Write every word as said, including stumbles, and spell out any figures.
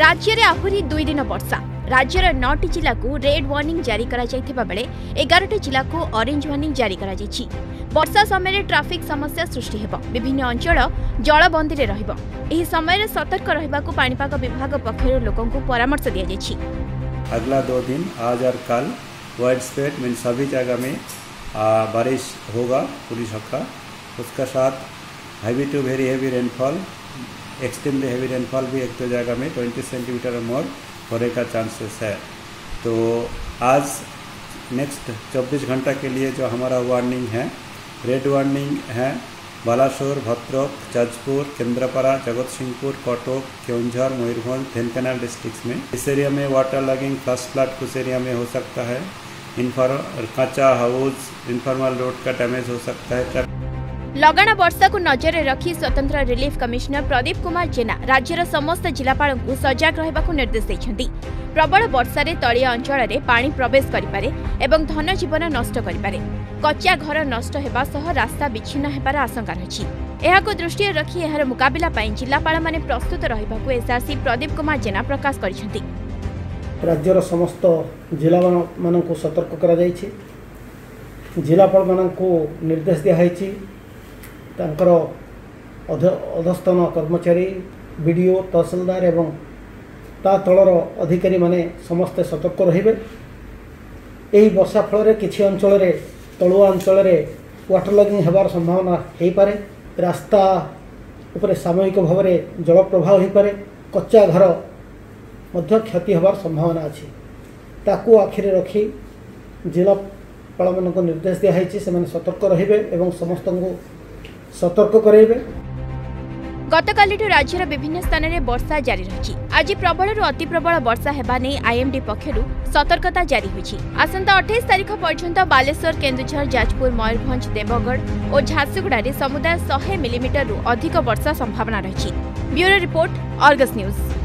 राज्य में आहरी दुई दिन वर्षा राज्यर नौटी जिला को रेड वार्निंग जारी बेले एगारोटी जिला को ऑरेंज वार्निंग जारी वर्षा समय ट्रैफिक समस्या सृष्टि हेब विभिन्न अंचल जलबंदी में रही समय सतर्क रहिबाकु पाणीपाग विभाग पक्षर लोकों को परामर्श दिया। अगला दो दिन आज और कल वाइड स्प्रेड मीन सभी जगह में बारिश होगा पूरी सप्ताह, उसका साथ heavy to very heavy rainfall extremely heavy rainfall भी एक दो तो जगह में बीस सेंटीमीटर मोर होने का चांसेस है। तो आज नेक्स्ट चौबीस घंटा के लिए जो हमारा वार्निंग है, रेड वार्निंग है बालासोर, भद्रक, जाजपुर, केंद्रापाड़ा, जगतसिंहपुर, कौटोक, क्योंझर, मयूरभंज, धनकेनाल डिस्ट्रिक्ट्स में। इस एरिया में वाटर लॉगिंग, फ्लश फ्लड कुछ एरिया में हो सकता है, इनफॉर्म कच्चा हाउस, इनफॉर्मल रोड का डैमेज हो सकता है। लगाना वर्षा को नजर रखी स्वतंत्र रिलीफ कमिश्नर प्रदीप कुमार जेना राज्यर समस्त जिलापाल को सजग रहा निर्देश देते। प्रबल वर्षा तलिया अंचल में पानी प्रवेश करें और धनजीवन नष्ट करें, कच्चा घर नष्ट होगा सह रास्ता विच्छिन्न होबार आशंका रही। यह दृष्टि रखी यार मुकाबला जिलापाल माने प्रस्तुत रहा एसआरसी प्रदीप कुमार जेना प्रकाश कर राज्यर समस्त जिला मानक सतर्क कर जिलापाल मानक निर्देश दिखाई। तांकर अधस्थन कर्मचारी बीडीओ तहसीलदार एवं ता तलर अधिकारी माने समस्ते सतर्क रहिबे। एही वर्षा फल किछि अंचल रे तलुआ अंचल रे वाटर लॉगिंग होबार संभावना हेई पारे, रास्ता उपरे सामूहिक भाव रे जल प्रवाह हेई पारे, कच्चा घर मध्य क्षति होबार संभावना अछि। ताकू आखिरे रखी जिलापाल मानक निर्देश दिया हेछि सेमाने सतर्क रहिबे एवं समस्त को सतर्क करेबे। गतकाली राज्यर विभिन्न स्थान में वर्षा जारी रही। आज प्रबल रु अति प्रबल वर्षा होगा नहीं आईएमडी पक्षरु सतर्कता जारी होगी। आसंता अठाईस तारीख पर्यंत बालेश्वर, केन्दुझर, जाजपुर, मयूरभंज, देवगढ़ और झारसुगुडा समुदाय सौ मिलीमीटर रु अधिक वर्षा संभावना रही। Bureau report, Argus news.